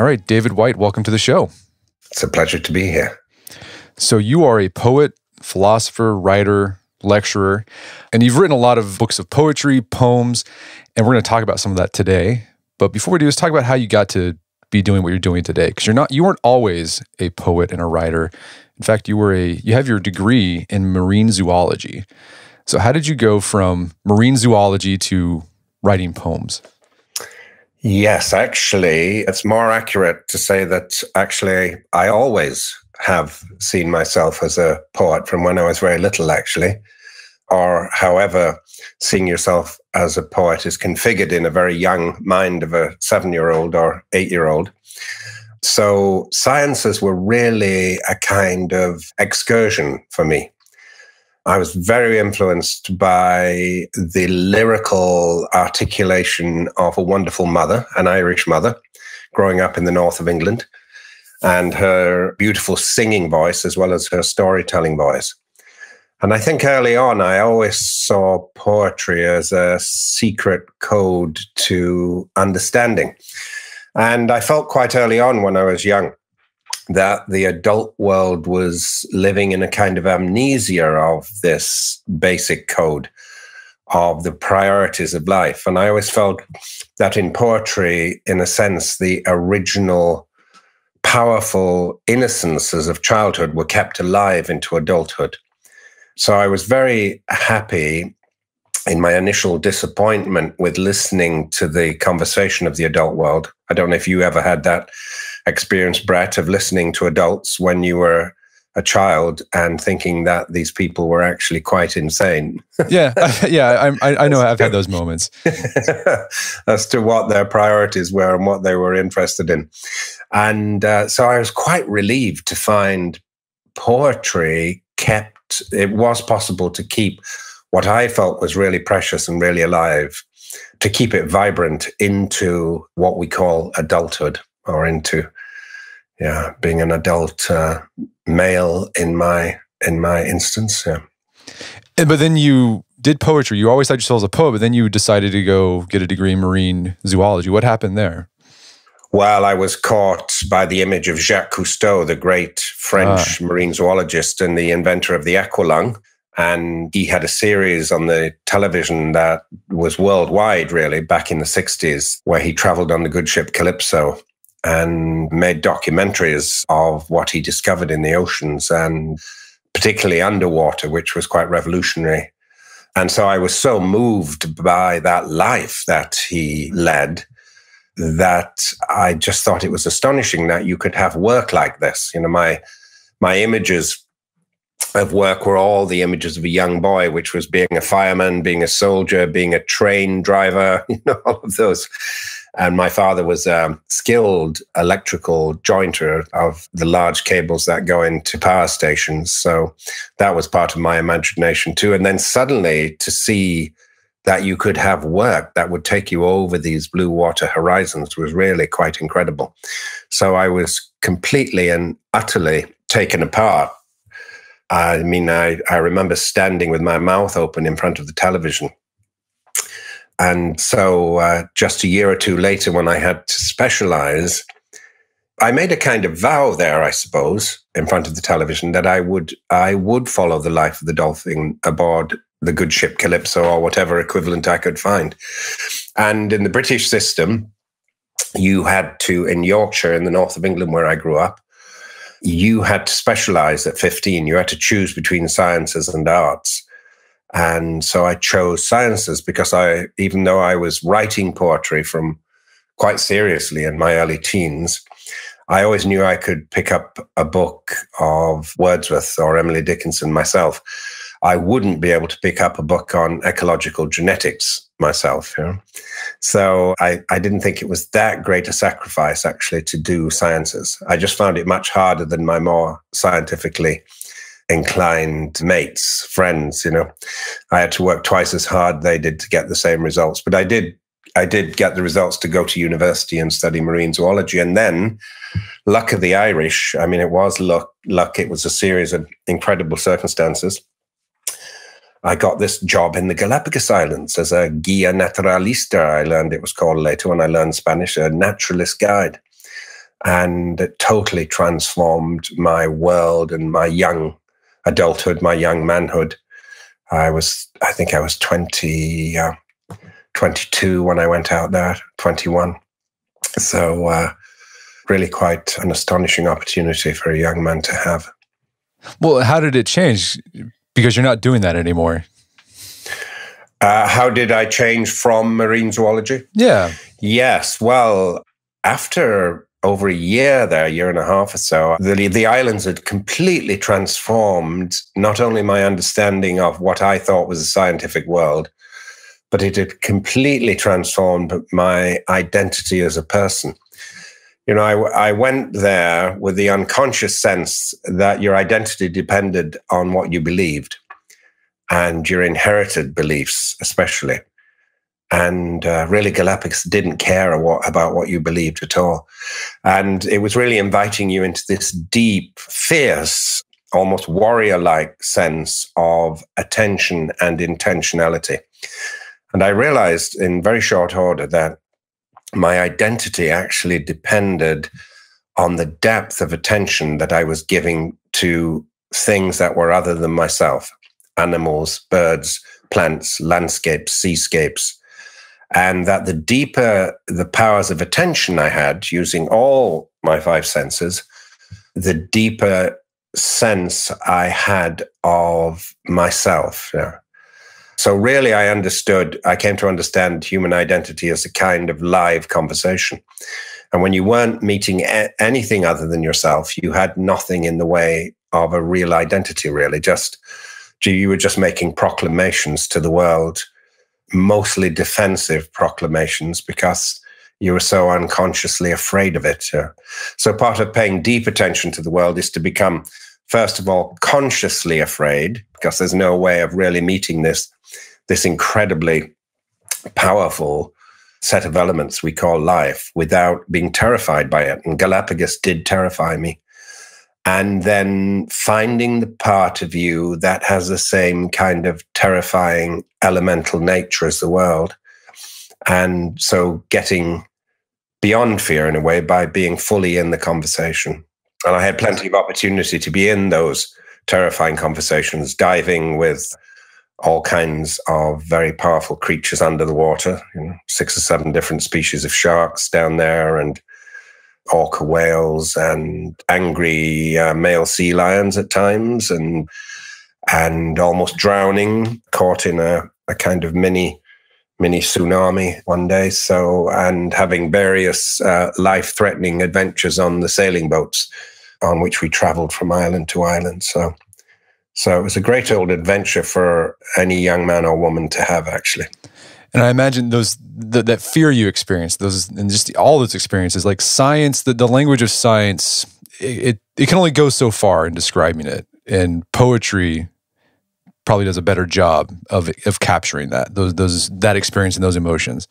All right, David Whyte, welcome to the show. It's a pleasure to be here. So you are a poet, philosopher, writer, lecturer, and you've written a lot of books of poetry, poems, and we're going to talk about some of that today. But before we do, let's talk about how you got to be doing what you're doing today, because you weren't always a poet and a writer. In fact, you have your degree in marine zoology. So how did you go from marine zoology to writing poems? Yes, actually, it's more accurate to say that actually I always have seen myself as a poet from when I was very little, actually. Or however, seeing yourself as a poet is configured in a very young mind of a 7-year-old or 8-year-old. So sciences were really a kind of excursion for me. I was very influenced by the lyrical articulation of a wonderful mother, an Irish mother, growing up in the north of England, and her beautiful singing voice as well as her storytelling voice. And I think early on, I always saw poetry as a secret code to understanding. And I felt quite early on when I was young that the adult world was living in a kind of amnesia of this basic code of the priorities of life. And I always felt that in poetry, in a sense, the original powerful innocences of childhood were kept alive into adulthood. So I was very happy in my initial disappointment with listening to the conversation of the adult world. I don't know if you ever had that experience, Brett, of listening to adults when you were a child and thinking that these people were actually quite insane. Yeah, I know I've had those moments. As to what their priorities were and what they were interested in. And so I was quite relieved to find poetry it was possible to keep what I felt was really precious and really alive, to keep it vibrant into what we call adulthood, or into being an adult male in my instance. Yeah. But then you did poetry. You always thought yourself as a poet, but then you decided to go get a degree in marine zoology. What happened there? Well, I was caught by the image of Jacques Cousteau, the great French marine zoologist and the inventor of the aqualung. And he had a series on the television that was worldwide, really, back in the 60s, where he traveled on the good ship Calypso and made documentaries of what he discovered in the oceans, and particularly underwater, which was quite revolutionary. And so I was so moved by that life that he led that I just thought it was astonishing that you could have work like this. You know, my images of work were all the images of a young boy, which was being a fireman, being a soldier, being a train driver, you know, all of those. And my father was a skilled electrical jointer of the large cables that go into power stations. So that was part of my imagination too. And then suddenly to see that you could have work that would take you over these blue water horizons was really quite incredible. So I was completely and utterly taken apart. I mean, I remember standing with my mouth open in front of the television. And so just a year or two later, when I had to specialize, I made a kind of vow there, I suppose, in front of the television, that I would follow the life of the dolphin aboard the good ship Calypso, or whatever equivalent I could find. And in the British system, you had to, in Yorkshire, in the north of England where I grew up, you had to specialize at 15. You had to choose between sciences and arts. And so I chose sciences because even though I was writing poetry from quite seriously in my early teens, I always knew I could pick up a book of Wordsworth or Emily Dickinson myself. I wouldn't be able to pick up a book on ecological genetics myself. You know? So I didn't think it was that great a sacrifice, actually, to do sciences. I just found it much harder than my more scientifically inclined mates, friends. You know, I had to work twice as hard they did to get the same results. But I did get the results to go to university and study marine zoology. And then, luck of the Irish, I mean, it was luck. It was a series of incredible circumstances. I got this job in the Galapagos Islands as a guía naturalista, I learned it was called later when I learned Spanish, a naturalist guide. and it totally transformed my world and my young adulthood, my young manhood. I think I was 22 when I went out there, 21. So really quite an astonishing opportunity for a young man to have. Well, how did it change? Because you're not doing that anymore. How did I change from marine zoology? Yeah. Yes. Well, after over a year there, a year and a half or so, the islands had completely transformed not only my understanding of what I thought was the scientific world, but it had completely transformed my identity as a person. You know, I went there with the unconscious sense that your identity depended on what you believed and your inherited beliefs especially. And really, Galapagos didn't care about what you believed at all. And it was really inviting you into this deep, fierce, almost warrior-like sense of attention and intentionality. And I realized in very short order that my identity actually depended on the depth of attention that I was giving to things that were other than myself. Animals, birds, plants, landscapes, seascapes. And that the deeper the powers of attention I had, using all my five senses, the deeper sense I had of myself. Yeah. So really, I came to understand human identity as a kind of live conversation. And when you weren't meeting anything other than yourself, you had nothing in the way of a real identity, really. You were just making proclamations to the world, mostly defensive proclamations, because you were so unconsciously afraid of it. So part of paying deep attention to the world is to become, first of all, consciously afraid, because there's no way of really meeting this incredibly powerful set of elements we call life without being terrified by it. And Galapagos did terrify me. And then finding the part of you that has the same kind of terrifying elemental nature as the world. And so getting beyond fear in a way by being fully in the conversation. And I had plenty of opportunity to be in those terrifying conversations, diving with all kinds of very powerful creatures under the water, 6 or 7 different species of sharks down there, and orca whales, and angry male sea lions at times, and almost drowning, caught in a kind of mini tsunami one day. So, and having various life-threatening adventures on the sailing boats on which we traveled from island to island. So it was a great old adventure for any young man or woman to have, actually. And I imagine that fear you experienced, and just all those experiences, like science, the language of science, it can only go so far in describing it. And poetry probably does a better job of capturing that, that experience and those emotions.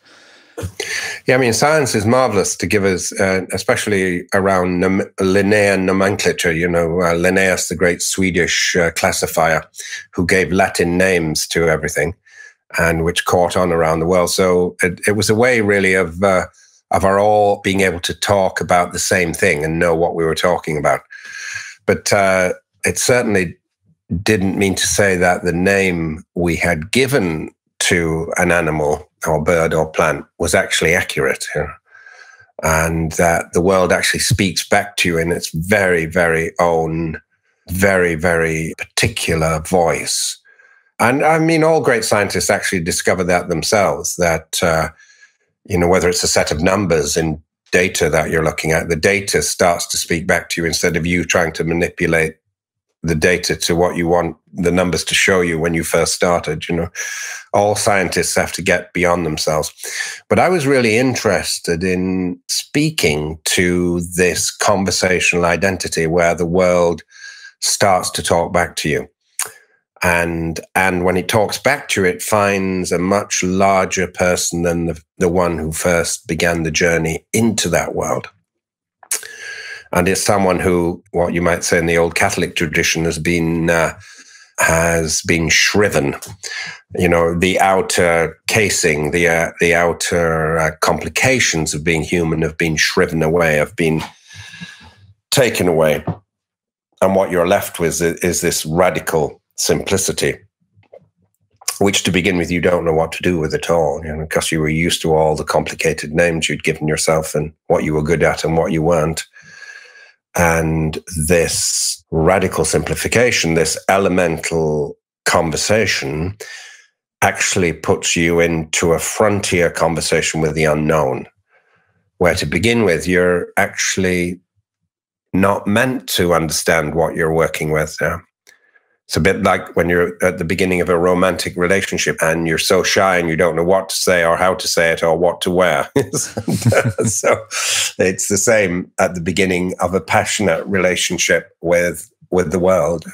Yeah, I mean, science is marvelous to give us, especially around Linnaean nomenclature, Linnaeus, the great Swedish classifier, who gave Latin names to everything, and which caught on around the world. So it was a way really of our all being able to talk about the same thing and know what we were talking about. But it certainly didn't mean to say that the name we had given to an animal or bird or plant was actually accurate. And that the world actually speaks back to you in its very, very own, very, very particular voice. And I mean, all great scientists actually discover that themselves, that, whether it's a set of numbers in data that you're looking at, the data starts to speak back to you instead of you trying to manipulate the data to what you want the numbers to show you when you first started. All scientists have to get beyond themselves. But I was really interested in speaking to this conversational identity where the world starts to talk back to you. And when it talks back to you, it finds a much larger person than the one who first began the journey into that world. And it's someone who, what you might say in the old Catholic tradition, has been shriven. The outer casing, the outer complications of being human have been shriven away, have been taken away. And what you're left with is this radical simplicity, which to begin with, you don't know what to do with at all, you know, because you were used to all the complicated names you'd given yourself and what you were good at and what you weren't. And this radical simplification, this elemental conversation actually puts you into a frontier conversation with the unknown, where to begin with, you're actually not meant to understand what you're working with. Yeah. It's a bit like when you're at the beginning of a romantic relationship and you're so shy and you don't know what to say or how to say it or what to wear. So it's the same at the beginning of a passionate relationship with the world.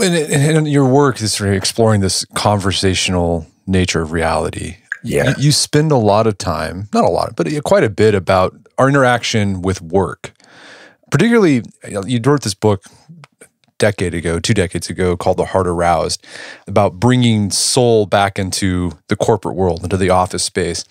In your work is really exploring this conversational nature of reality. Yeah. You spend a lot of time, not a lot, but quite a bit about our interaction with work. Particularly, you wrote this book two decades ago, called The Heart Aroused, about bringing soul back into the corporate world, into the office space.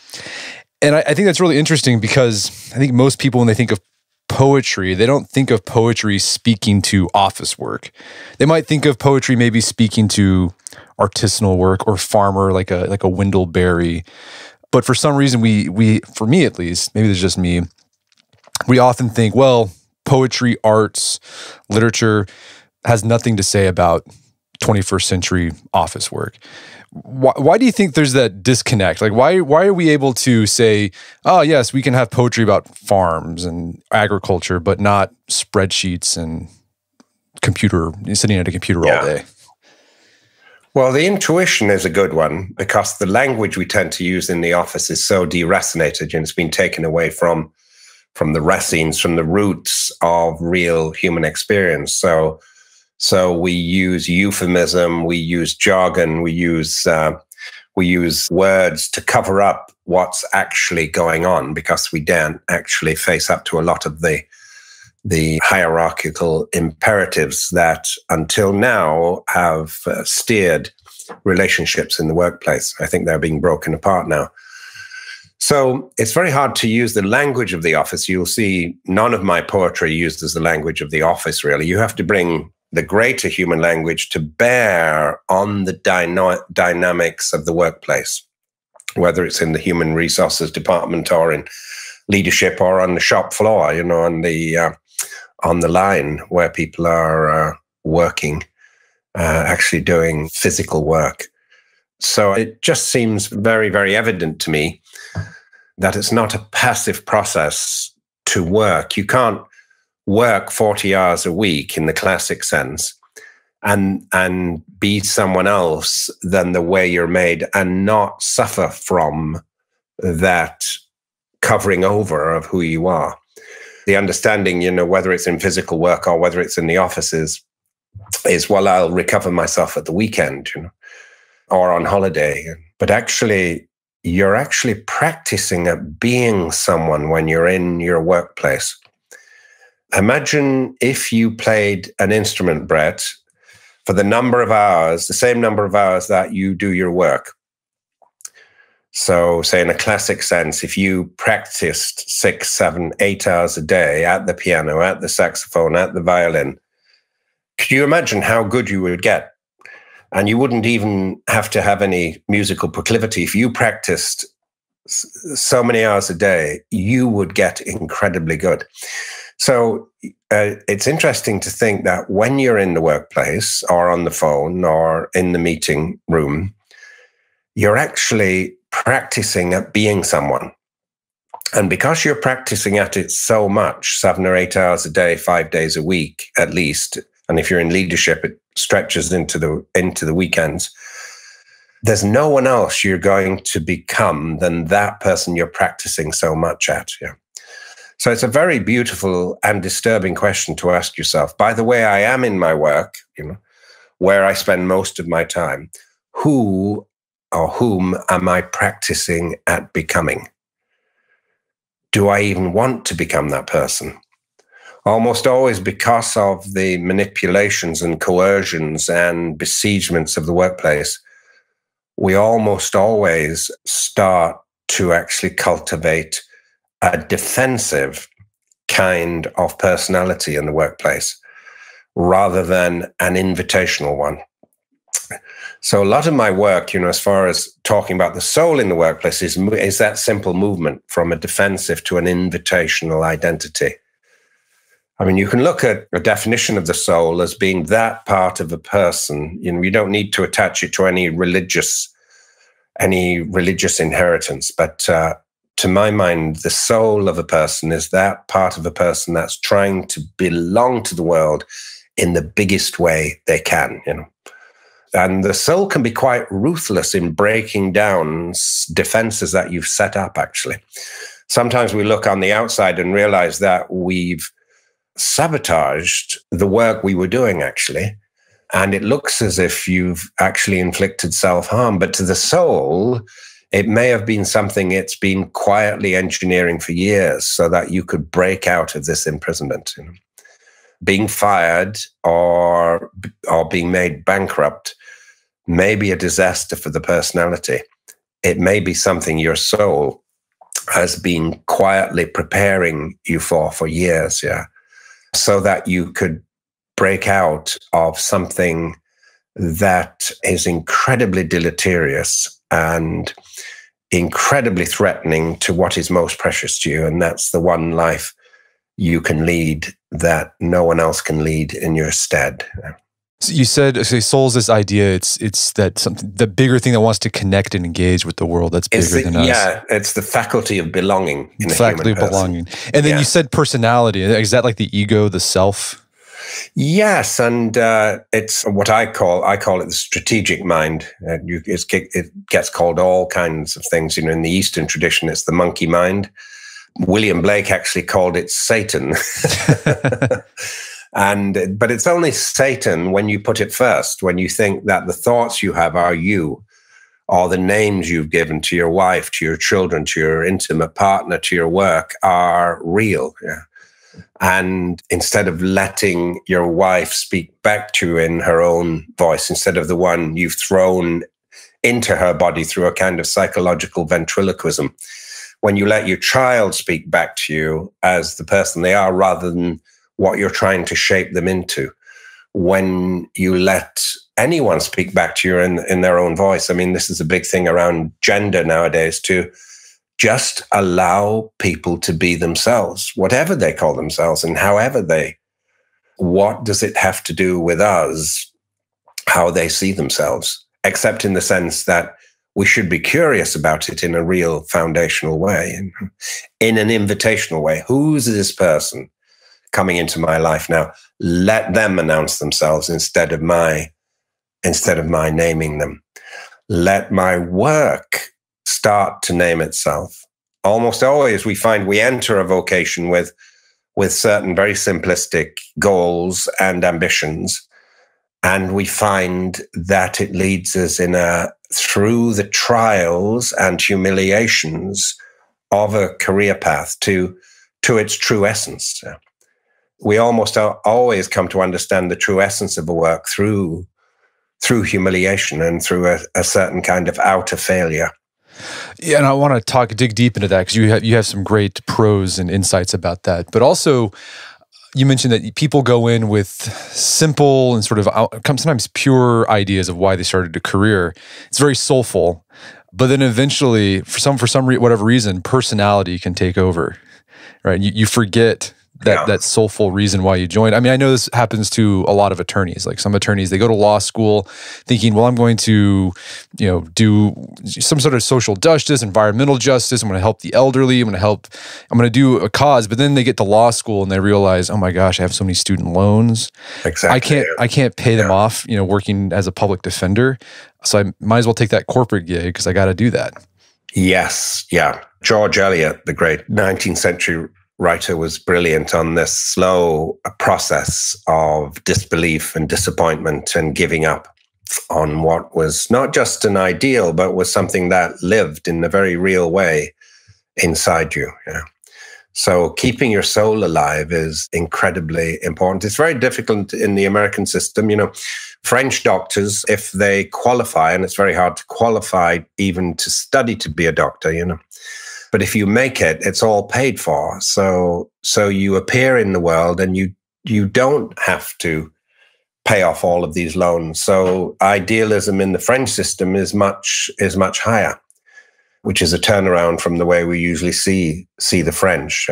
And I think that's really interesting because I think most people, when they think of poetry, they don't think of poetry speaking to office work. They might think of poetry maybe speaking to artisanal work or farmer, like a Wendell Berry. But for some reason, we for me at least, maybe it's just me, we often think, well, poetry, arts, literature has nothing to say about 21st century office work. Why do you think there's that disconnect? Like, why are we able to say, oh, yes, we can have poetry about farms and agriculture, but not spreadsheets and sitting at a computer all day? Well, the intuition is a good one because the language we tend to use in the office is so deracinated and it's been taken away from the racines, from the roots of real human experience. So we use euphemism, we use jargon, we use words to cover up what's actually going on because we don't actually face up to a lot of the hierarchical imperatives that until now have steered relationships in the workplace. I think they're being broken apart now. So it's very hard to use the language of the office. You'll see none of my poetry used as the language of the office, really. You have to bring the greater human language to bear on the dynamics of the workplace, whether it's in the human resources department or in leadership or on the shop floor, you know, on the line where people are working, actually doing physical work. So it just seems very, very evident to me that it's not a passive process to work. You can't work 40 hours a week in the classic sense and be someone else than the way you're made and not suffer from that covering over of who you are. The understanding, you know, whether it's in physical work or whether it's in the offices is, well, I'll recover myself at the weekend, you know, or on holiday. But actually, you're actually practicing at being someone when you're in your workplace. Imagine if you played an instrument, Brett, for the same number of hours that you do your work. So say in a classic sense, if you practiced 6, 7, 8 hours a day at the piano, at the saxophone, at the violin, could you imagine how good you would get? And you wouldn't even have to have any musical proclivity. If you practiced so many hours a day, you would get incredibly good. So it's interesting to think that when you're in the workplace or on the phone or in the meeting room, you're actually practicing at being someone. And because you're practicing at it so much, 7 or 8 hours a day, 5 days a week at least, and if you're in leadership, it stretches into the weekends. There's no one else you're going to become than that person you're practicing so much at. Yeah. So it's a very beautiful and disturbing question to ask yourself. By the way, I am in my work, you know, where I spend most of my time. Who or whom am I practicing at becoming? Do I even want to become that person? Almost always, because of the manipulations and coercions and besiegements of the workplace, we almost always start to actually cultivate a defensive kind of personality in the workplace rather than an invitational one. So a lot of my work, you know, as far as talking about the soul in the workplace is that simple movement from a defensive to an invitational identity. I mean, you can look at a definition of the soul as being that part of a person. You know, you don't need to attach it to any religious inheritance. But to my mind, the soul of a person is that part of a person that's trying to belong to the world in the biggest way they can, you know. And the soul can be quite ruthless in breaking down defenses that you've set up, actually. Sometimes we look on the outside and realize that we've sabotaged the work we were doing, actually. And it looks as if you've actually inflicted self-harm. But to the soul, it may have been something it's been quietly engineering for years so that you could break out of this imprisonment. You know? Being fired or being made bankrupt may be a disaster for the personality. It may be something your soul has been quietly preparing you for years, yeah, so that you could break out of something that is incredibly deleterious and incredibly threatening to what is most precious to you, and that's the one life you can lead that no one else can lead in your stead. So you said, so soul's this idea, it's that something, the bigger thing that wants to connect and engage with the world that's bigger than us. Yeah, it's the faculty of belonging. In the faculty of belonging. And then you said personality. Is that like the ego, the self? Yes, and it's what I call it the strategic mind. It gets called all kinds of things. You know, in the Eastern tradition, it's the monkey mind. William Blake actually called it Satan. But it's only Satan when you put it first, when you think that the thoughts you have are you, or the names you've given to your wife, to your children, to your intimate partner, to your work are real. Yeah. And instead of letting your wife speak back to you in her own voice, instead of the one you've thrown into her body through a kind of psychological ventriloquism, when you let your child speak back to you as the person they are rather than what you're trying to shape them into, when you let anyone speak back to you in their own voice. I mean, this is a big thing around gender nowadays, to just allow people to be themselves, whatever they call themselves and however they, what does it have to do with us, how they see themselves, except in the sense that we should be curious about it in a real foundational way, in an invitational way. Who's this person coming into my life now? Let them announce themselves instead of my naming them. Let my work start to name itself. Almost always we find we enter a vocation with certain very simplistic goals and ambitions, and we find that it leads us through the trials and humiliations of a career path to its true essence. We almost always come to understand the true essence of a work through humiliation and through a certain kind of outer failure. Yeah, and I want to dig deep into that, because you have some great prose and insights about that. But also, you mentioned that people go in with simple and sort of sometimes pure ideas of why they started a career. It's very soulful, but then eventually, whatever reason, personality can take over, right? You forget that soulful reason why you joined. I mean, I know this happens to a lot of attorneys. Like some attorneys, they go to law school thinking, well, I'm going to, you know, do some sort of social justice, environmental justice. I'm going to help the elderly. I'm going to do a cause. But then they get to law school and they realize, oh my gosh, I have so many student loans. Exactly. I can't pay them off, you know, working as a public defender. So I might as well take that corporate gig because I got to do that. Yes. Yeah. George Eliot, the great 19th century writer, was brilliant on this slow process of disbelief and disappointment and giving up on what was not just an ideal, but was something that lived in a very real way inside you. Yeah. So keeping your soul alive is incredibly important. It's very difficult in the American system. You know, French doctors, if they qualify, and it's very hard to qualify even to study to be a doctor, you know, But if you make it, it's all paid for. So you appear in the world and you don't have to pay off all of these loans. So idealism in the French system is much higher, which is a turnaround from the way we usually see the French.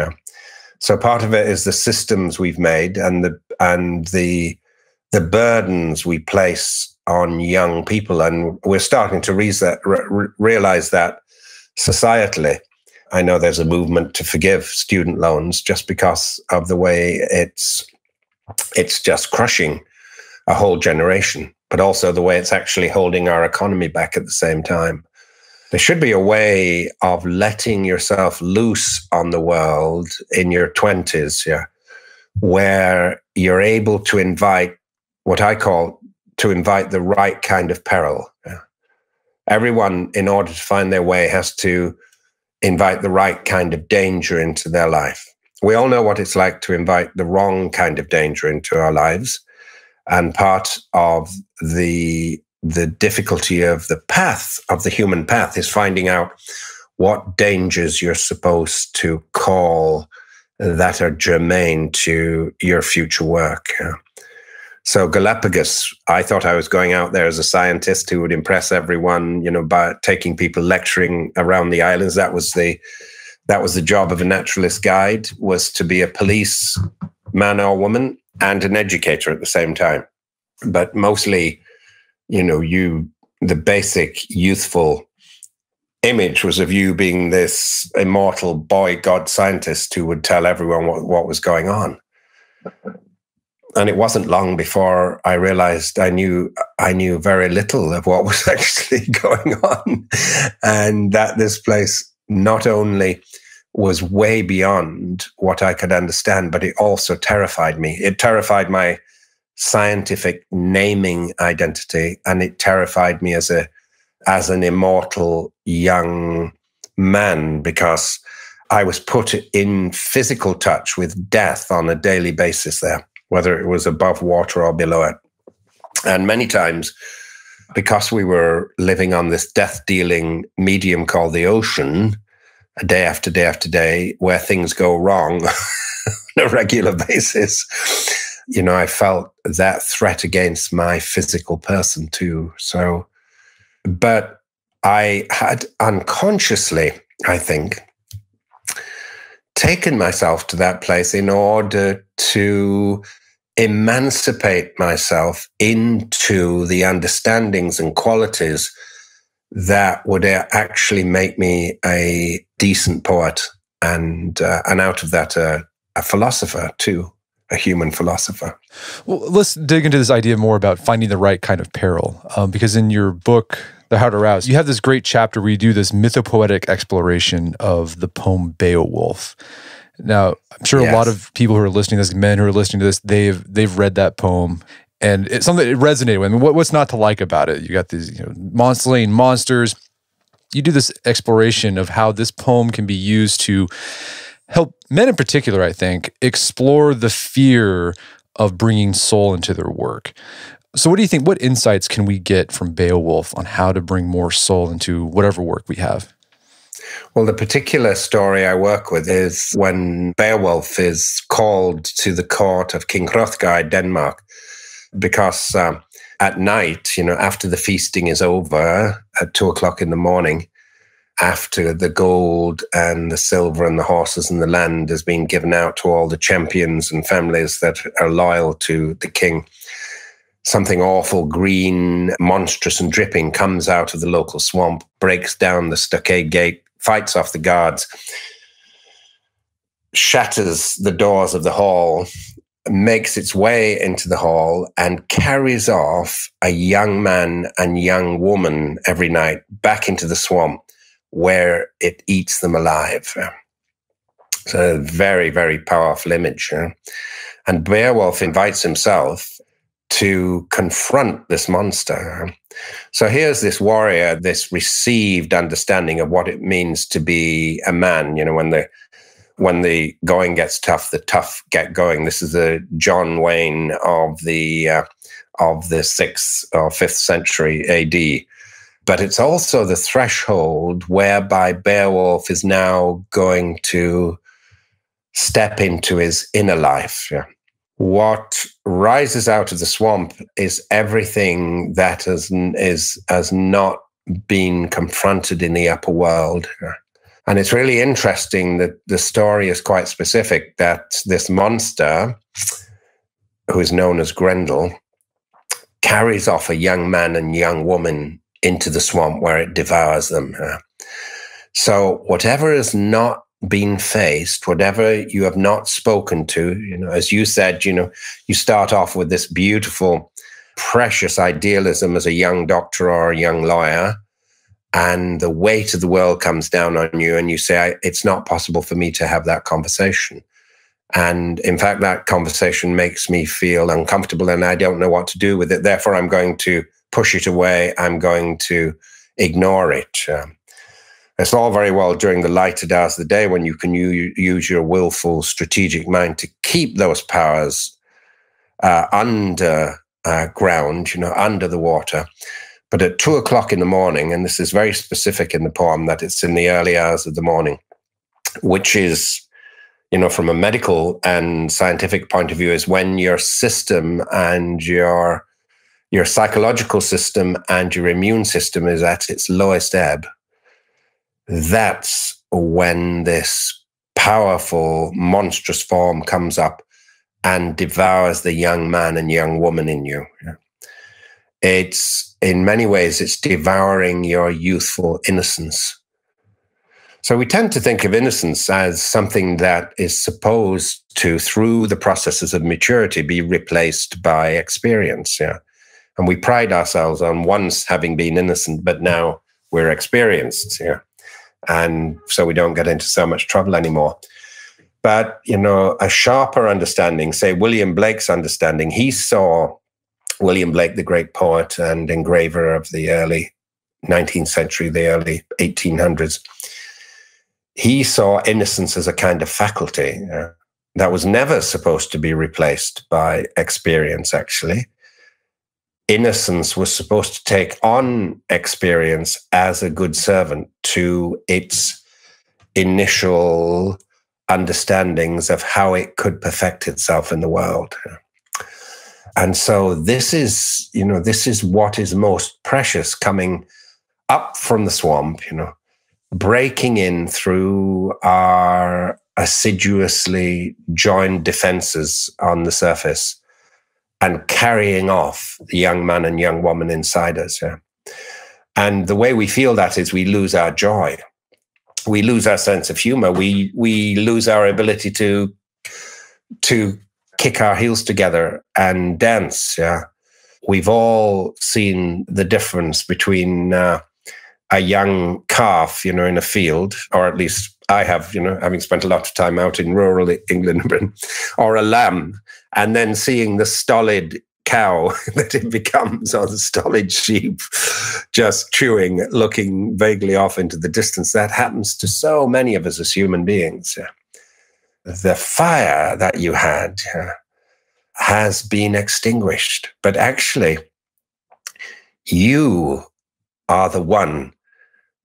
So part of it is the systems we've made and the burdens we place on young people, and we're starting to realize that societally. I know there's a movement to forgive student loans just because of the way it's just crushing a whole generation, but also the way it's actually holding our economy back at the same time. There should be a way of letting yourself loose on the world in your 20s, where you're able to invite what I call to invite the right kind of peril. Everyone, in order to find their way, has to invite the right kind of danger into their life. We all know what it's like to invite the wrong kind of danger into our lives. And part of the difficulty of the path, of the human path, is finding out what dangers you're supposed to call that are germane to your future work. So Galapagos, I thought I was going out there as a scientist who would impress everyone, by taking people lecturing around the islands. That was the job of a naturalist guide, was to be a police man or woman and an educator at the same time. But mostly, the basic youthful image was of you being this immortal boy god scientist who would tell everyone what was going on. And it wasn't long before I realized I knew very little of what was actually going on, and that this place not only was way beyond what I could understand, but it also terrified me. It terrified my scientific naming identity, and it terrified me as an immortal young man, because I was put in physical touch with death on a daily basis there, whether it was above water or below it. And many times, because we were living on this death-dealing medium called the ocean, day after day after day, where things go wrong on a regular basis, I felt that threat against my physical person too. So, but I had unconsciously, I think, taken myself to that place in order to emancipate myself into the understandings and qualities that would actually make me a decent poet, and out of that a philosopher too, a human philosopher. Well, let's dig into this idea more about finding the right kind of peril, because in your book, The Heart Aroused, you have this great chapter where you do this mythopoetic exploration of the poem Beowulf. Now, I'm sure a lot of people who are listening to this, men who are listening to this, they've read that poem, and it's something that it resonated with. I mean, what's not to like about it? You got these slaying monsters. You do this exploration of how this poem can be used to help men in particular, I think, explore the fear of bringing soul into their work. So what do you think, what insights can we get from Beowulf on how to bring more soul into whatever work we have? Well, the particular story I work with is when Beowulf is called to the court of King Hrothgar in Denmark, because at night, after the feasting is over at 2 o'clock in the morning, after the gold and the silver and the horses and the land has been given out to all the champions and families that are loyal to the king, something awful, green, monstrous and dripping comes out of the local swamp, breaks down the stockade gate, fights off the guards, shatters the doors of the hall, makes its way into the hall, and carries off a young man and young woman every night back into the swamp, where it eats them alive. It's a very, very powerful image. And Beowulf invites himself to confront this monster. So here's this warrior, this received understanding of what it means to be a man. When the going gets tough, the tough get going. This is the John Wayne of the 6th or 5th century AD. but it's also the threshold whereby Beowulf is now going to step into his inner life. Yeah. What rises out of the swamp is everything that has not been confronted in the upper world. Yeah. And it's really interesting that the story is quite specific, that this monster, who is known as Grendel, carries off a young man and young woman into the swamp where it devours them. So whatever has not been faced, whatever you have not spoken to, as you said, you start off with this beautiful, precious idealism as a young doctor or a young lawyer, and the weight of the world comes down on you and you say, it's not possible for me to have that conversation. And in fact, that conversation makes me feel uncomfortable and I don't know what to do with it. Therefore, I'm going to push it away. I'm going to ignore it. It's all very well during the lighter hours of the day when you can use your willful strategic mind to keep those powers underground, under the water. But at 2 o'clock in the morning, and this is very specific in the poem that it's in the early hours of the morning, which is, from a medical and scientific point of view, is when your system and your psychological system and your immune system is at its lowest ebb. That's when this powerful, monstrous form comes up and devours the young man and young woman in you. It's, in many ways, it's devouring your youthful innocence. So we tend to think of innocence as something that is supposed to, through the processes of maturity, be replaced by experience. Yeah, and we pride ourselves on once having been innocent, but now we're experienced. Yeah, and so we don't get into so much trouble anymore. But, a sharper understanding, say William Blake's understanding, he saw William Blake, the great poet and engraver of the early 19th century, the early 1800s, he saw innocence as a kind of faculty that was never supposed to be replaced by experience, actually. Innocence was supposed to take on experience as a good servant to its initial understandings of how it could perfect itself in the world. And so this is what is most precious, coming up from the swamp, breaking in through our assiduously joined defenses on the surface and carrying off the young man and young woman inside us. Yeah. And the way we feel that is we lose our joy. We lose our sense of humor. We lose our ability to kick our heels together and dance. Yeah. We've all seen the difference between a young calf, in a field, or at least I have, having spent a lot of time out in rural England, or a lamb, and then seeing the stolid cow that it becomes, or the stolid sheep, just chewing, looking vaguely off into the distance. That happens to so many of us as human beings. The fire that you had has been extinguished, but actually you are the one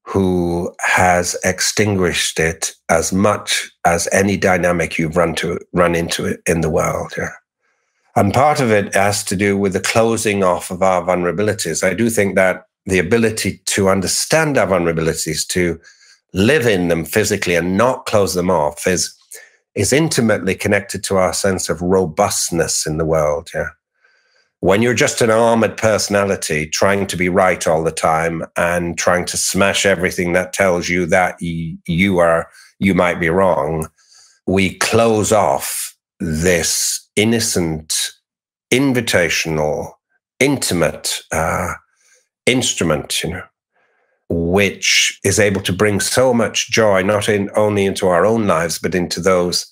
who has extinguished it as much as any dynamic you've run into it in the world. Yeah. And part of it has to do with the closing off of our vulnerabilities. I do think that the ability to understand our vulnerabilities, to live in them physically and not close them off is intimately connected to our sense of robustness in the world. Yeah. When you're just an armored personality trying to be right all the time and trying to smash everything that tells you that you might be wrong, we close off this innocent, invitational, intimate instrument, which is able to bring so much joy, not only into our own lives, but into those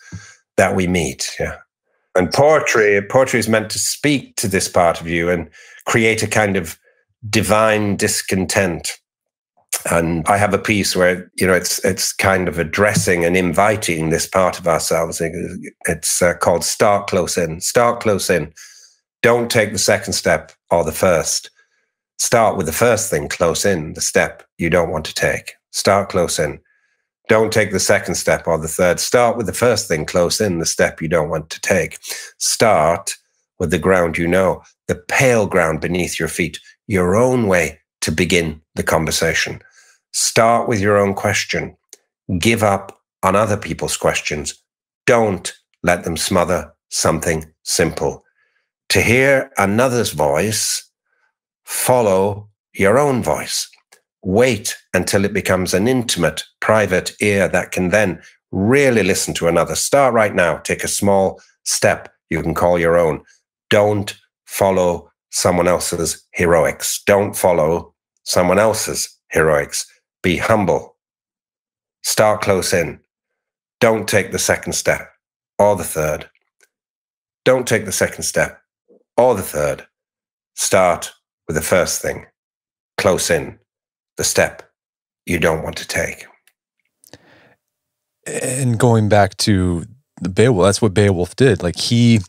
that we meet. Yeah. And poetry is meant to speak to this part of you and create a kind of divine discontent. And I have a piece where, it's kind of addressing and inviting this part of ourselves. It's called Start Close In. Start close in. Don't take the second step or the first. start with the first thing close in, the step you don't want to take. Start close in. Don't take the second step or the third. Start with the first thing close in, the step you don't want to take. Start with the ground you know, the pale ground beneath your feet, your own way to begin the conversation. Start with your own question. Give up on other people's questions. Don't let them smother something simple. To hear another's voice, follow your own voice. Wait until it becomes an intimate, private ear that can then really listen to another. Start right now. Take a small step you can call your own. Don't follow someone else's heroics. Don't follow someone else's heroics. Be humble. Start close in. Don't take the second step or the third. Don't take the second step or the third. Start with the first thing. Close in. The step you don't want to take. And going back to the Beowulf, that's what Beowulf did. Like he, you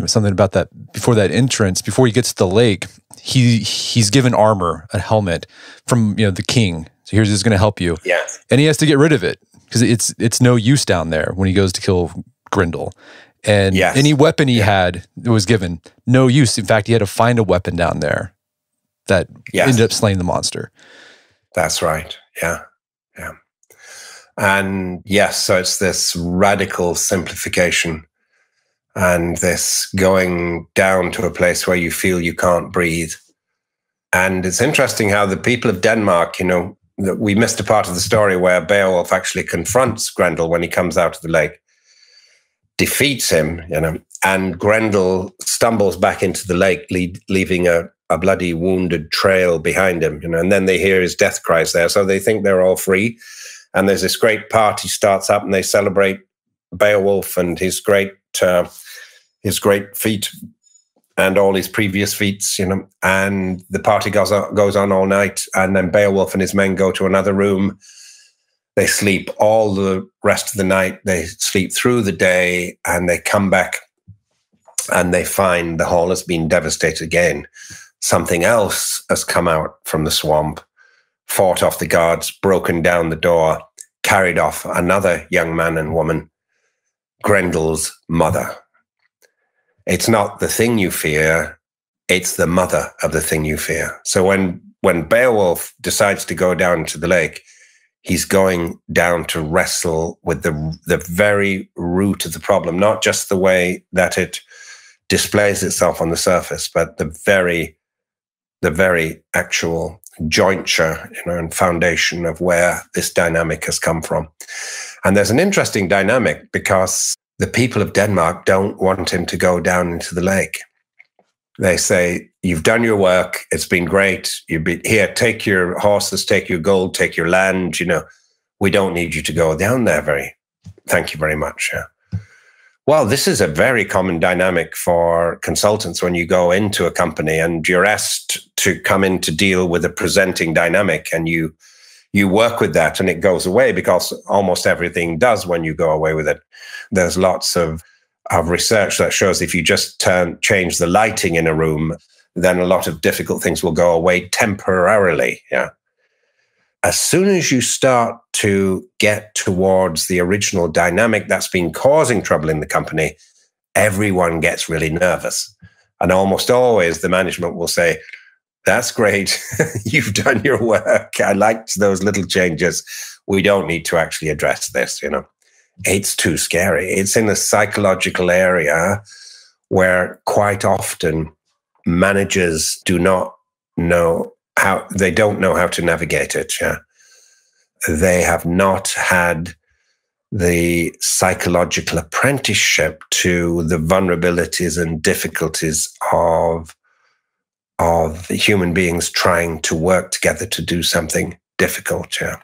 know, something about that before that entrance, before he gets to the lake, he's given armor, a helmet from the king. So here's who's going to help you. Yes. And he has to get rid of it because it's no use down there when he goes to kill Grendel. And yes. Any weapon he had that was given no use. In fact, he had to find a weapon down there that ended up slaying the monster. That's right. Yeah. Yeah. And yes, so it's this radical simplification and this going down to a place where you feel you can't breathe. And it's interesting how the people of Denmark, we missed a part of the story where Beowulf actually confronts Grendel when he comes out of the lake, defeats him, and Grendel stumbles back into the lake, leaving a bloody wounded trail behind him, and then they hear his death cries there. So they think they're all free. And there's this great party starts up and they celebrate Beowulf and his great feat and all his previous feats, and the party goes on all night. And then Beowulf and his men go to another room. They sleep all the rest of the night. They sleep through the day and they come back and they find the hall has been devastated again. Something else has come out from the swamp, fought off the guards, broken down the door, carried off another young man and woman, Grendel's mother. It's not the thing you fear, it's the mother of the thing you fear. So when Beowulf decides to go down to the lake, he's going down to wrestle with the very root of the problem, not just the way that it displays itself on the surface, but the very actual jointure and foundation of where this dynamic has come from. And there's an interesting dynamic because the people of Denmark don't want him to go down into the lake. They say, you've done your work, it's been great, you've been here, take your horses, take your gold, take your land, we don't need you to go down there thank you very much. Yeah. Well, this is a very common dynamic for consultants when you go into a company and you're asked to come in to deal with a presenting dynamic and you work with that and it goes away because almost everything does when you go away with it. There's lots of research that shows if you just change the lighting in a room, then a lot of difficult things will go away temporarily. Yeah. As soon as you start to get towards the original dynamic that's been causing trouble in the company, everyone gets really nervous. And almost always the management will say, that's great, you've done your work, I liked those little changes, we don't need to actually address this, It's too scary. It's in a psychological area where quite often managers don't know how to navigate it. Yeah. They have not had the psychological apprenticeship to the vulnerabilities and difficulties of human beings trying to work together to do something difficult. Yeah.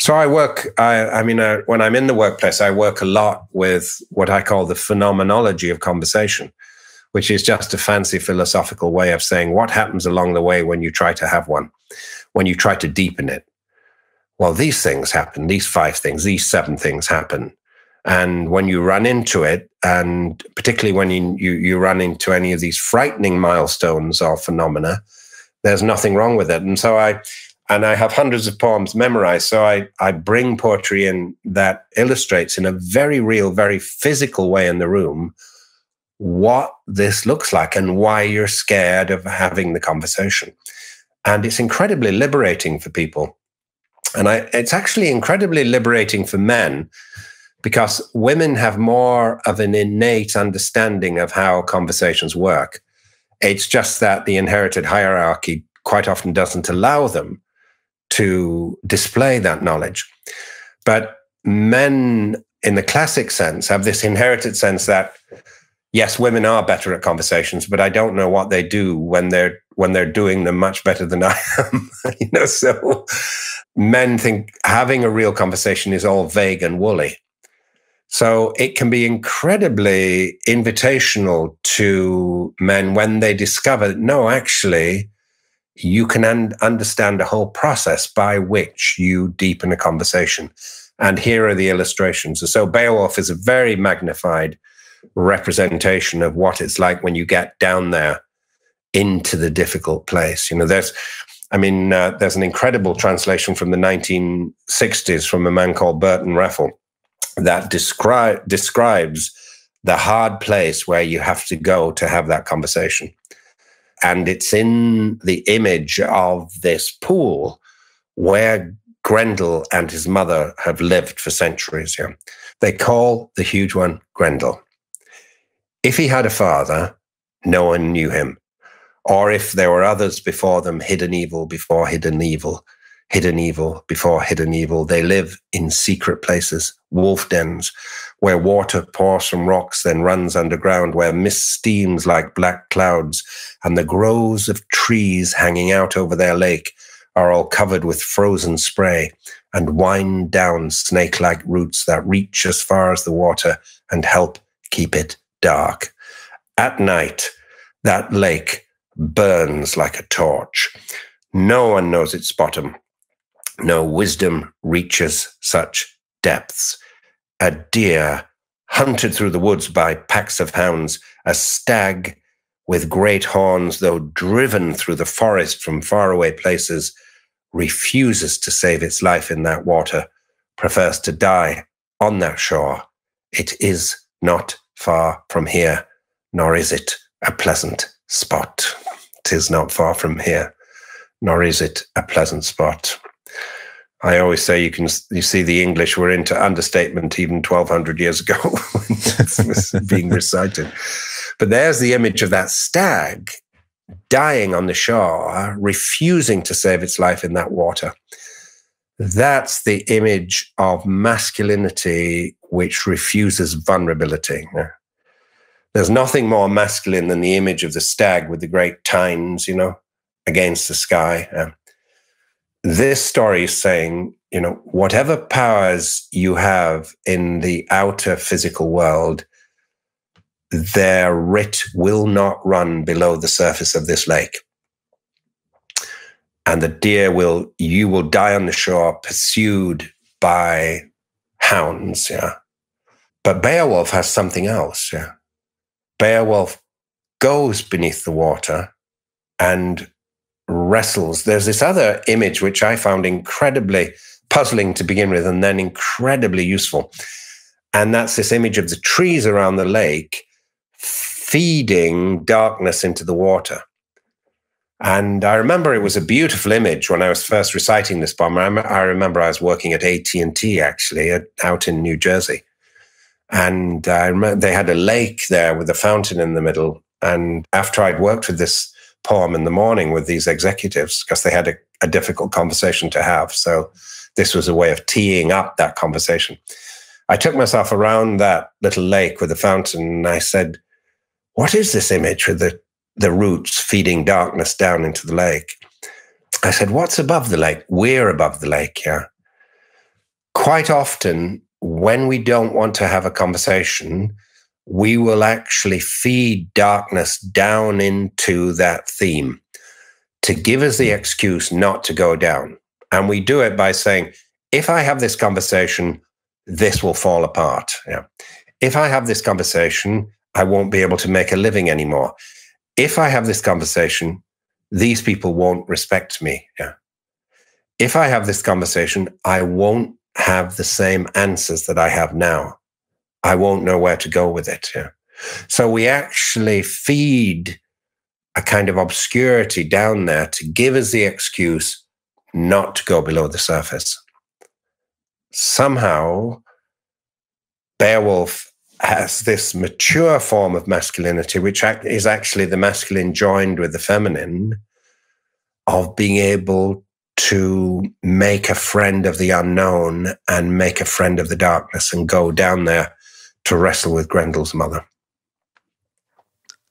So when I'm in the workplace, I work a lot with what I call the phenomenology of conversation, which is just a fancy philosophical way of saying what happens along the way when you try to have one, when you try to deepen it. Well, these things happen, these 5 things, these 7 things happen. And when you run into it, and particularly when you run into any of these frightening milestones or phenomena, There's nothing wrong with it. And so I have hundreds of poems memorized. So I bring poetry in that illustrates in a very real, very physical way in the room what this looks like and why you're scared of having the conversation. And it's incredibly liberating for people. And it's actually incredibly liberating for men, because women have more of an innate understanding of how conversations work. It's just that the inherited hierarchy quite often doesn't allow them to display that knowledge. But men, in the classic sense, have this inherited sense that, yes, women are better at conversations, but I don't know what they do when they're doing them much better than I am. You know, so men think having a real conversation is all vague and woolly. So it can be incredibly invitational to men when they discover, no, actually, you can understand a whole process by which you deepen a conversation. And here are the illustrations. So Beowulf is a very magnified representation of what it's like when you get down there into the difficult place. You know, there's an incredible translation from the 1960s from a man called Burton Raffel that describes the hard place where you have to go to have that conversation. And it's in the image of this pool where Grendel and his mother have lived for centuries. Yeah. They call the huge one Grendel. If he had a father, no one knew him. Or if there were others before them, hidden evil before hidden evil, hidden evil before hidden evil. They live in secret places, wolf dens, where water pours from rocks, then runs underground, where mist steams like black clouds, and the groves of trees hanging out over their lake are all covered with frozen spray and wind down snake-like roots that reach as far as the water and help keep it dark. At night, that lake burns like a torch. No one knows its bottom. No wisdom reaches such depths. A deer hunted through the woods by packs of hounds, a stag with great horns, though driven through the forest from faraway places, refuses to save its life in that water, prefers to die on that shore. It is not far from here, nor is it a pleasant spot. 'Tis not far from here, nor is it a pleasant spot. I always say you see the English were into understatement even 1,200 years ago when this was being recited. But there's the image of that stag dying on the shore, refusing to save its life in that water. That's the image of masculinity which refuses vulnerability. There's nothing more masculine than the image of the stag with the great tines, you know, against the sky. This story is saying, you know, whatever powers you have in the outer physical world, their writ will not run below the surface of this lake. And the deer you will die on the shore pursued by hounds, yeah. But Beowulf has something else, yeah. Beowulf goes beneath the water and wrestles. There's this other image which I found incredibly puzzling to begin with and then incredibly useful. And that's this image of the trees around the lake feeding darkness into the water. And I remember it was a beautiful image when I was first reciting this poem. I remember I was working at AT&T actually out in New Jersey. And I remember they had a lake there with a fountain in the middle. And after I'd worked with this poem in the morning with these executives, because they had a difficult conversation to have. So this was a way of teeing up that conversation. I took myself around that little lake with the fountain and I said, what is this image with the roots feeding darkness down into the lake? I said, what's above the lake? We're above the lake, yeah. Quite often, when we don't want to have a conversation, we will actually feed darkness down into that theme to give us the excuse not to go down. And we do it by saying, if I have this conversation, this will fall apart. Yeah. If I have this conversation, I won't be able to make a living anymore. If I have this conversation, these people won't respect me. Yeah. If I have this conversation, I won't have the same answers that I have now. I won't know where to go with it. Yeah. So we actually feed a kind of obscurity down there to give us the excuse not to go below the surface. Somehow, Beowulf has this mature form of masculinity, which is actually the masculine joined with the feminine, of being able to make a friend of the unknown and make a friend of the darkness and go down there to wrestle with Grendel's mother.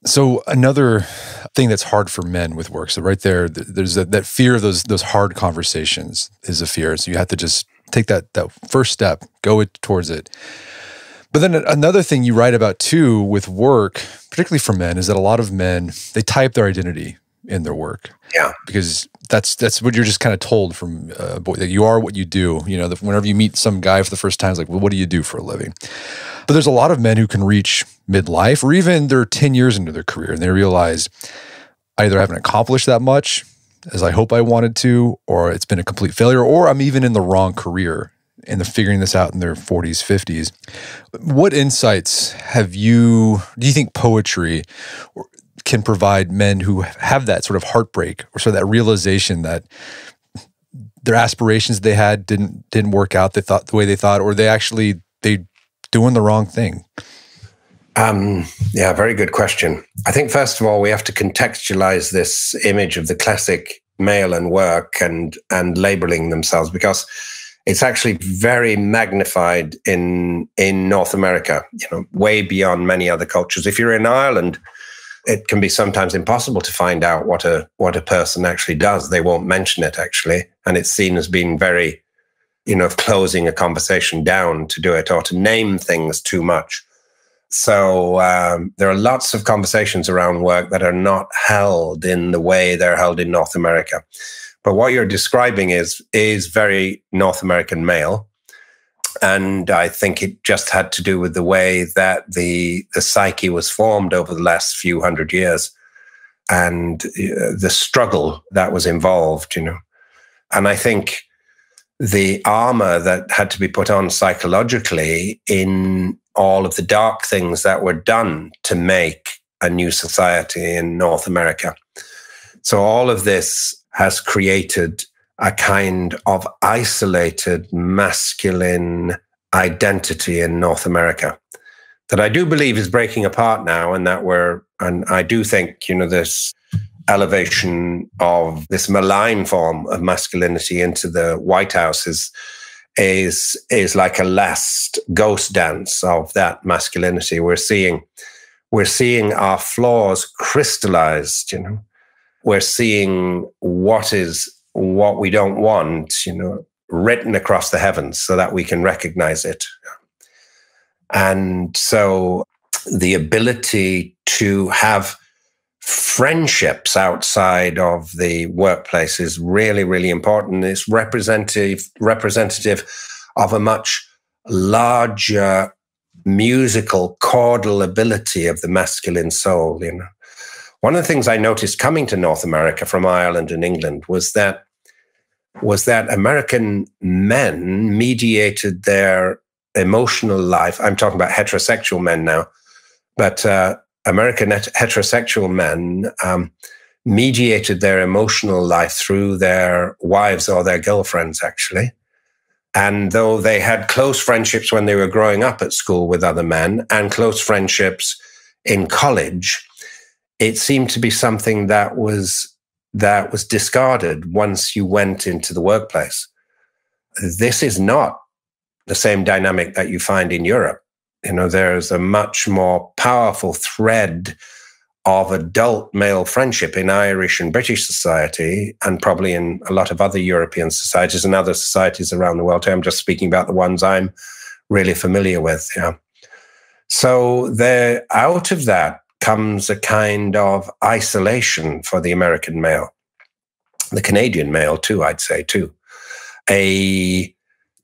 So another thing that's hard for men with work, so right there, there's that fear of those hard conversations is a fear. So you have to just take that first step, go towards it. But then another thing you write about too with work, particularly for men, is that a lot of men, they type their identity in their work. Yeah. Because that's what you're just kind of told from a boy, that you are what you do. You know, whenever you meet some guy for the first time, it's like, well, what do you do for a living? But there's a lot of men who can reach midlife, or even they're 10 years into their career, and they realize, I either haven't accomplished that much as I hope I wanted to, or it's been a complete failure, or I'm even in the wrong career. And they're figuring this out in their 40s, 50s. What insights do you think poetry can provide men who have that sort of heartbreak, or sort of that realization that their aspirations they had didn't work out, they thought the way they thought, or they're doing the wrong thing? Yeah, very good question. I think, first of all, we have to contextualize this image of the classic male and work and labeling themselves, because it's actually very magnified in North America, you know, way beyond many other cultures. If you're in Ireland, it can be sometimes impossible to find out what a person actually does. They won't mention it, actually. And it's seen as being very, you know, closing a conversation down to do it, or to name things too much. So there are lots of conversations around work that are not held in the way they're held in North America. But what you're describing is very North American male. And I think it just had to do with the way that the psyche was formed over the last few hundred years, and the struggle that was involved, you know. And I think the armor that had to be put on psychologically in all of the dark things that were done to make a new society in North America. So all of this has created a kind of isolated masculine identity in North America that I do believe is breaking apart now, and I do think, you know, this elevation of this malign form of masculinity into the White House is like a last ghost dance of that masculinity. We're seeing our flaws crystallized, you know. We're seeing what we don't want, you know, written across the heavens so that we can recognize it. And so the ability to have friendships outside of the workplace is really, really important. It's representative of a much larger musical chordal ability of the masculine soul, you know. One of the things I noticed coming to North America from Ireland and England was that American men mediated their emotional life. I'm talking about heterosexual men now, but American heterosexual men mediated their emotional life through their wives or their girlfriends, actually. And though they had close friendships when they were growing up at school with other men, and close friendships in college, it seemed to be something that was discarded once you went into the workplace. This is not the same dynamic that you find in Europe. You know, there's a much more powerful thread of adult male friendship in Irish and British society, and probably in a lot of other European societies and other societies around the world. I'm just speaking about the ones I'm really familiar with. Yeah. So they're out of that comes a kind of isolation for the American male, the Canadian male too, I'd say too, a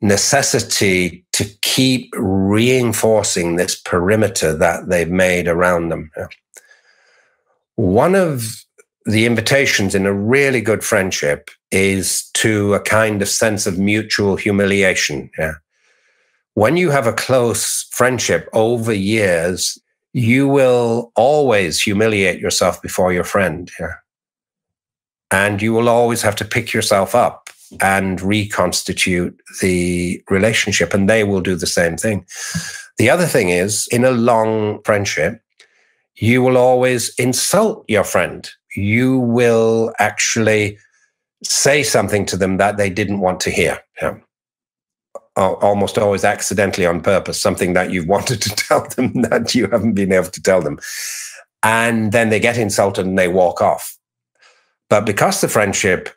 necessity to keep reinforcing this perimeter that they've made around them. One of the invitations in a really good friendship is to a kind of sense of mutual humiliation. Yeah. When you have a close friendship over years, you will always humiliate yourself before your friend. Yeah. And you will always have to pick yourself up and reconstitute the relationship, and they will do the same thing. The other thing is, in a long friendship, you will always insult your friend. You will actually say something to them that they didn't want to hear. Yeah. Almost always accidentally on purpose, something that you've wanted to tell them that you haven't been able to tell them. And then they get insulted and they walk off. But because the friendship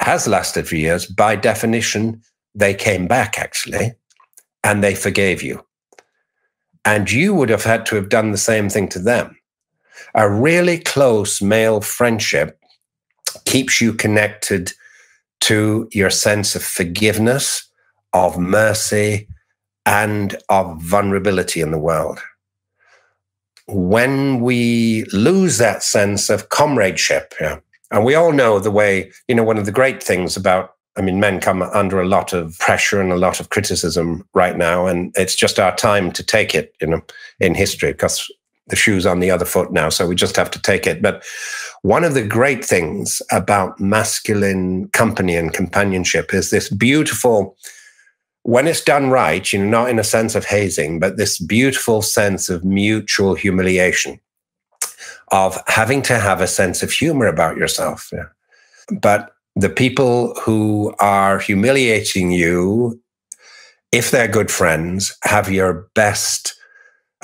has lasted for years, by definition, they came back actually, and they forgave you. And you would have had to have done the same thing to them. A really close male friendship keeps you connected to your sense of forgiveness, of mercy, and of vulnerability in the world. When we lose that sense of comradeship, yeah, and we all know the way, you know, one of the great things about, I mean, men come under a lot of pressure and a lot of criticism right now, and it's just our time to take it, you know, in history, because the shoe's on the other foot now, so we just have to take it. But one of the great things about masculine company and companionship is this beautiful, when it's done right, you know, not in a sense of hazing, but this beautiful sense of mutual humiliation, of having to have a sense of humor about yourself. Yeah. But the people who are humiliating you, if they're good friends, have your best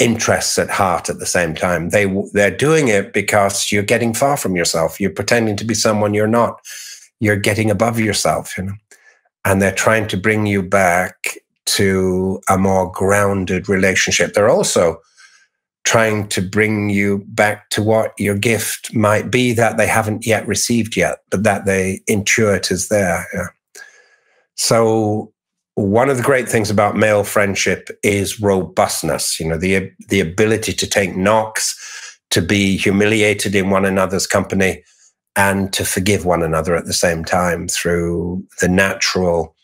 interests at heart at the same time. They're doing it because you're getting far from yourself. You're pretending to be someone you're not. You're getting above yourself, you know. And they're trying to bring you back to a more grounded relationship. They're also trying to bring you back to what your gift might be that they haven't yet received yet, but that they intuit is there. Yeah. So one of the great things about male friendship is robustness, you know, the ability to take knocks, to be humiliated in one another's company, and to forgive one another at the same time through the natural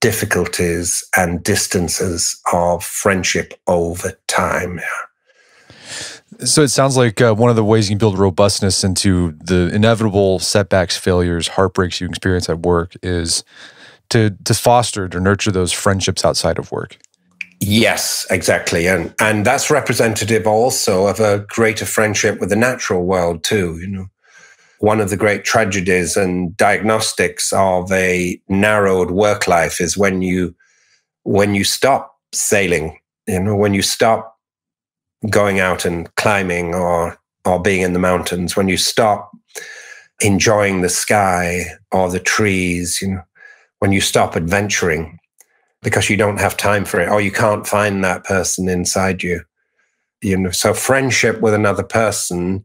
difficulties and distances of friendship over time. So it sounds like one of the ways you can build robustness into the inevitable setbacks, failures, heartbreaks you experience at work is to foster, to nurture those friendships outside of work. Yes, exactly. And that's representative also of a greater friendship with the natural world too, you know. One of the great tragedies and diagnostics of a narrowed work life is when you stop sailing, you know, when you stop going out and climbing or being in the mountains, when you stop enjoying the sky or the trees, you know, when you stop adventuring because you don't have time for it, or you can't find that person inside you, you know. So friendship with another person,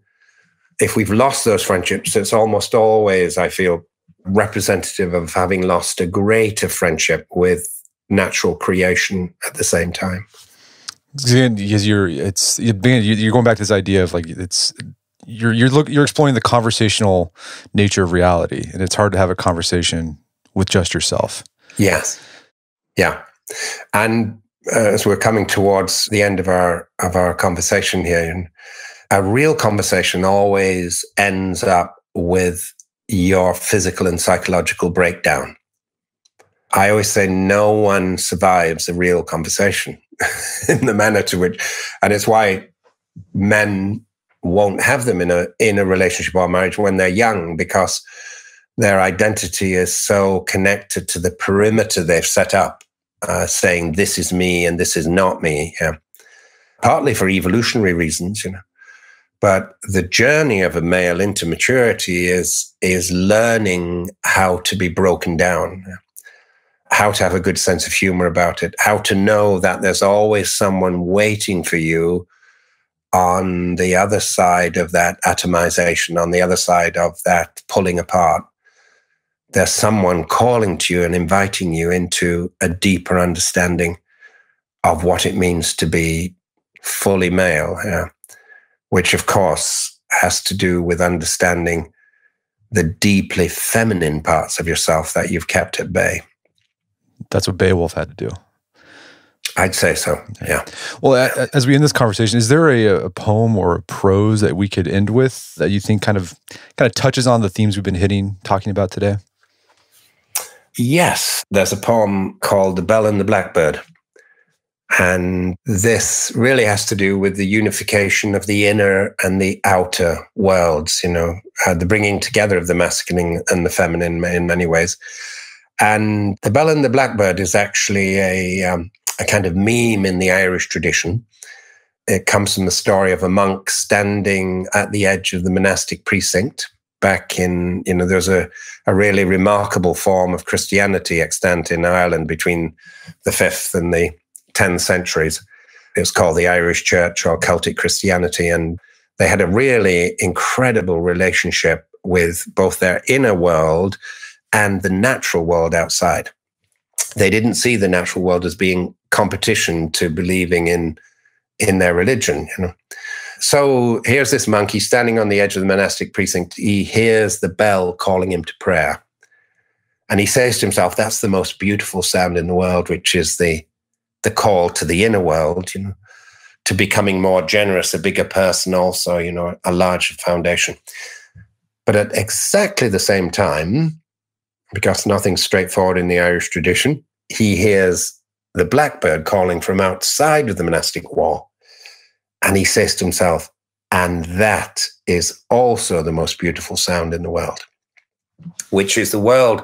if we've lost those friendships, it's almost always, I feel, representative of having lost a greater friendship with natural creation at the same time. Because you're going back to this idea of like you're exploring the conversational nature of reality, and it's hard to have a conversation with just yourself. Yes, yeah, and as we're coming towards the end of our conversation here. A real conversation always ends up with your physical and psychological breakdown. I always say no one survives a real conversation in the manner to which, and it's why men won't have them in a relationship or marriage when they're young, because their identity is so connected to the perimeter they've set up, saying this is me and this is not me. Yeah. Partly for evolutionary reasons, you know. But the journey of a male into maturity is learning how to be broken down, how to have a good sense of humor about it, how to know that there's always someone waiting for you on the other side of that atomization, on the other side of that pulling apart. There's someone calling to you and inviting you into a deeper understanding of what it means to be fully male, yeah. Which, of course, has to do with understanding the deeply feminine parts of yourself that you've kept at bay. That's what Beowulf had to do. I'd say so, yeah. Well, as we end this conversation, is there a poem or a prose that we could end with that you think kind of touches on the themes we've been talking about today? Yes, there's a poem called The Bell and the Blackbird. And this really has to do with the unification of the inner and the outer worlds, the bringing together of the masculine and the feminine in many ways. And The Bell and the Blackbird is actually a kind of meme in the Irish tradition. It comes from the story of a monk standing at the edge of the monastic precinct back in, there's a really remarkable form of Christianity extant in Ireland between the 5th and the 10 centuries. It's called the Irish Church or Celtic Christianity, and they had a really incredible relationship with both their inner world and the natural world outside. They didn't see the natural world as being competition to believing in their religion. So here's this monk, he's standing on the edge of the monastic precinct. He hears the bell calling him to prayer. And he says to himself, that's the most beautiful sound in the world, which is the call to the inner world, to becoming more generous, a bigger person also, a larger foundation. But at exactly the same time, because nothing's straightforward in the Irish tradition, he hears the blackbird calling from outside of the monastic wall. And he says to himself, and that is also the most beautiful sound in the world, which is the world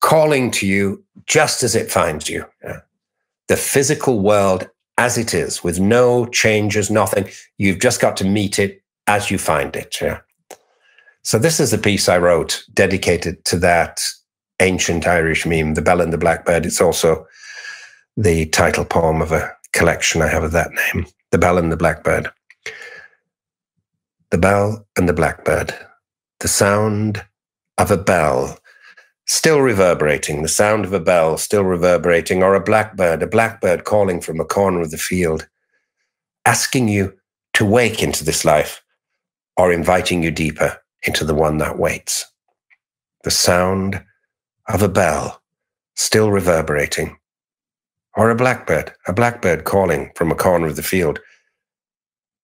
calling to you just as it finds you. Yeah. The physical world as it is, with no changes, nothing. You've just got to meet it as you find it. Yeah. So this is the piece I wrote dedicated to that ancient Irish meme, The Bell and the Blackbird. It's also the title poem of a collection I have of that name, The Bell and the Blackbird. The bell and the blackbird, the sound of a bell still reverberating, the sound of a bell still reverberating, or a blackbird calling from a corner of the field, asking you to wake into this life or inviting you deeper into the one that waits. The sound of a bell still reverberating, or a blackbird calling from a corner of the field,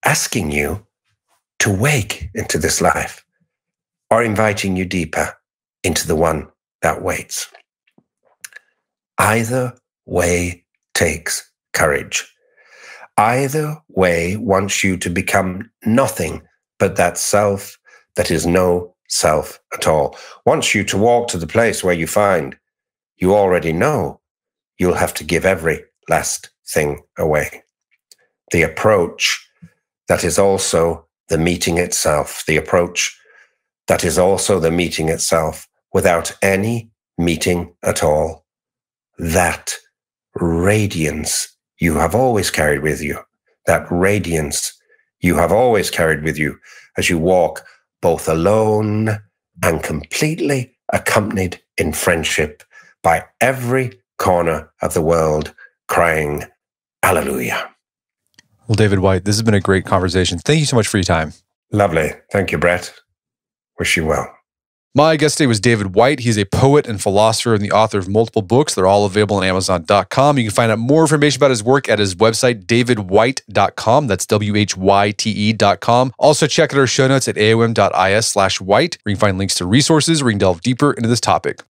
asking you to wake into this life or inviting you deeper into the one that waits. Either way takes courage. Either way wants you to become nothing but that self that is no self at all. Wants you to walk to the place where you find you already know you'll have to give every last thing away. The approach that is also the meeting itself. The approach that is also the meeting itself without any meeting at all. That radiance you have always carried with you. That radiance you have always carried with you as you walk both alone and completely accompanied in friendship by every corner of the world crying, Alleluia. Well, David Whyte, this has been a great conversation. Thank you so much for your time. Lovely. Thank you, Brett. Wish you well. My guest today was David Whyte. He's a poet and philosopher and the author of multiple books. They're all available on Amazon.com. You can find out more information about his work at his website, davidwhyte.com. That's WHYTE.com. Also, check out our show notes at aom.is/white, where you can find links to resources where you can delve deeper into this topic.